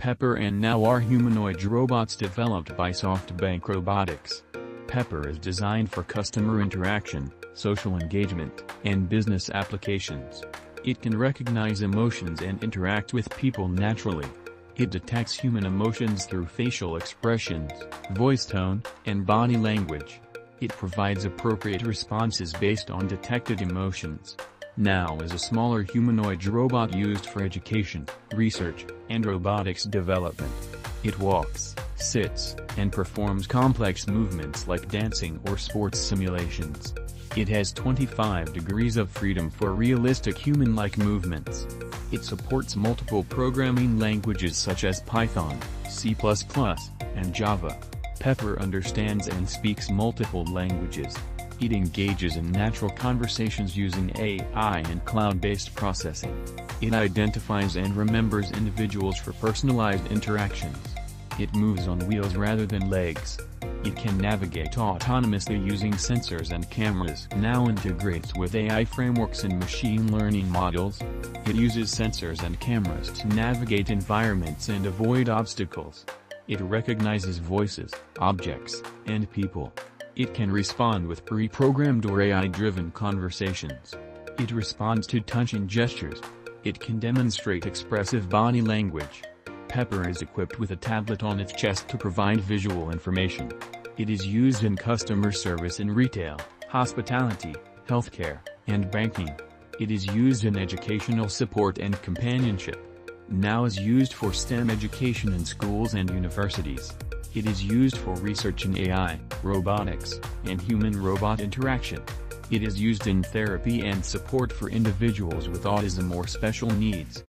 Pepper and NAO are humanoid robots developed by SoftBank Robotics. Pepper is designed for customer interaction, social engagement, and business applications. It can recognize emotions and interact with people naturally. It detects human emotions through facial expressions, voice tone, and body language. It provides appropriate responses based on detected emotions. NAO is a smaller humanoid robot used for education, research, and robotics development. It walks, sits, and performs complex movements like dancing or sports simulations. It has 25 degrees of freedom for realistic human-like movements. It supports multiple programming languages such as Python, C++, and Java. Pepper understands and speaks multiple languages. It engages in natural conversations using AI and cloud-based processing. It identifies and remembers individuals for personalized interactions. It moves on wheels rather than legs. It can navigate autonomously using sensors and cameras. NAO integrates with AI frameworks and machine learning models. It uses sensors and cameras to navigate environments and avoid obstacles. It recognizes voices, objects, and people. It can respond with pre-programmed or AI-driven conversations. It responds to touch and gestures. It can demonstrate expressive body language. Pepper is equipped with a tablet on its chest to provide visual information. It is used in customer service in retail, hospitality, healthcare, and banking. It is used in educational support and companionship. NAO is used for STEM education in schools and universities. It is used for research in AI, robotics, and human-robot interaction. It is used in therapy and support for individuals with autism or special needs.